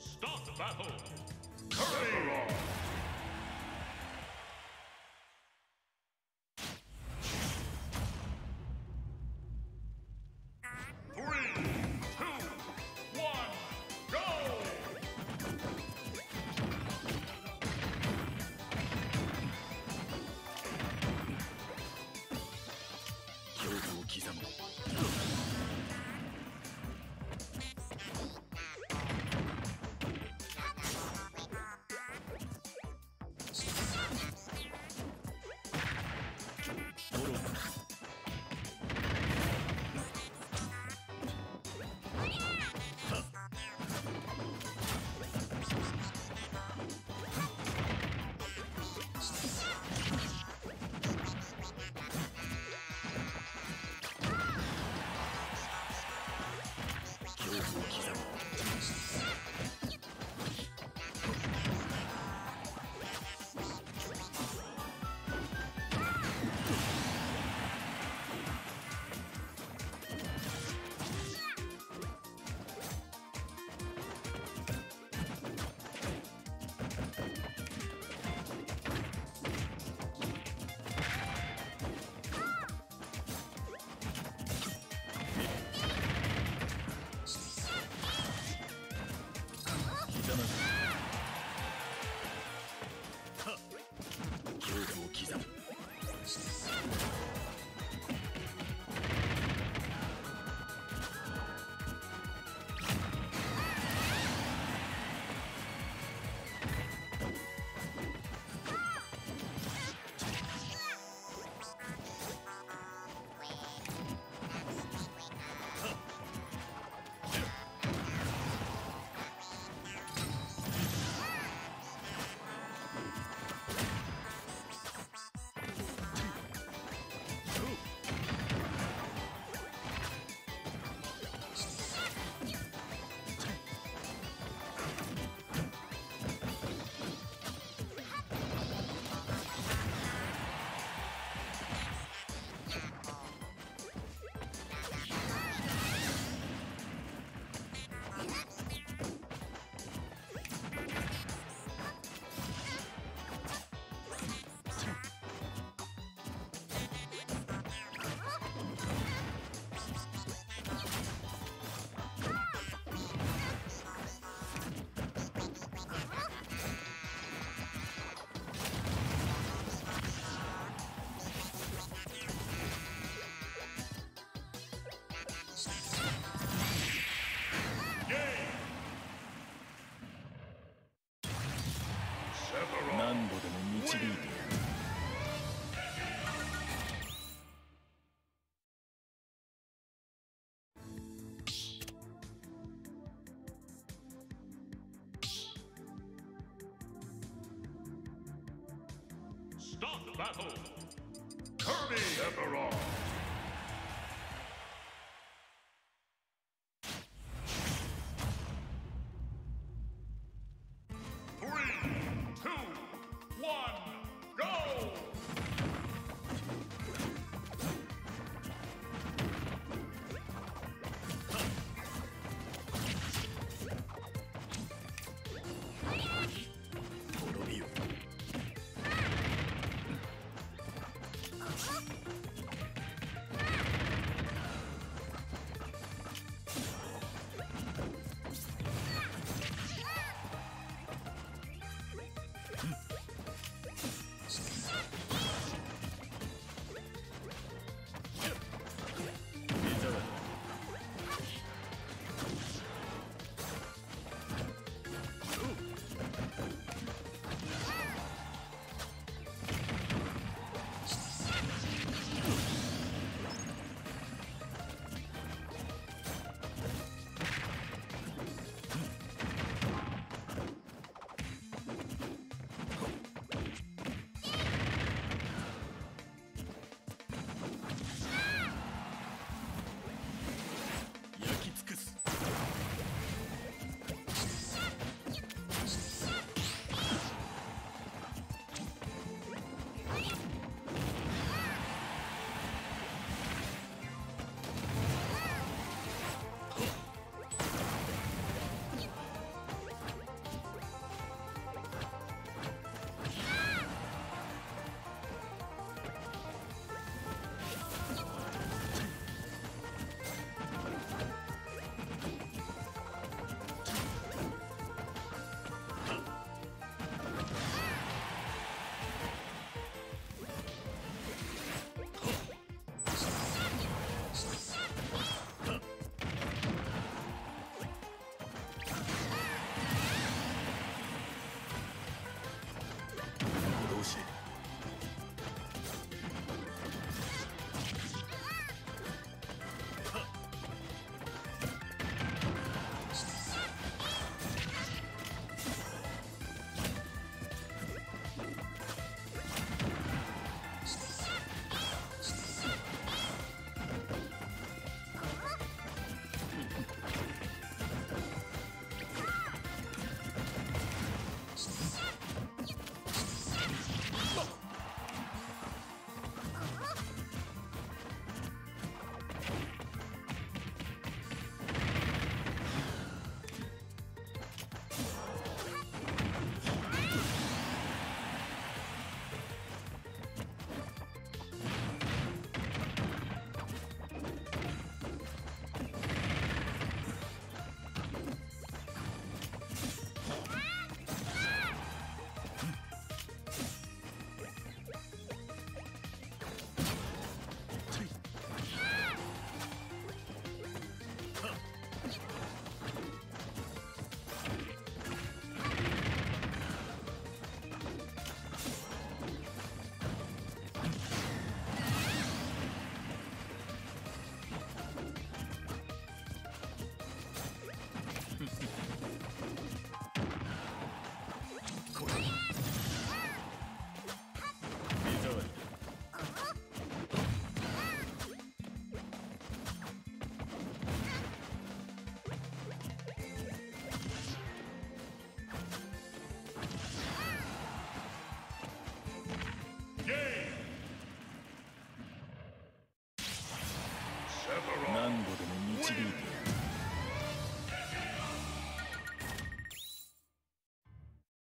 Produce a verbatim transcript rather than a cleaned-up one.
Start the battle! Kirby! Start the battle! Kirby Eberron!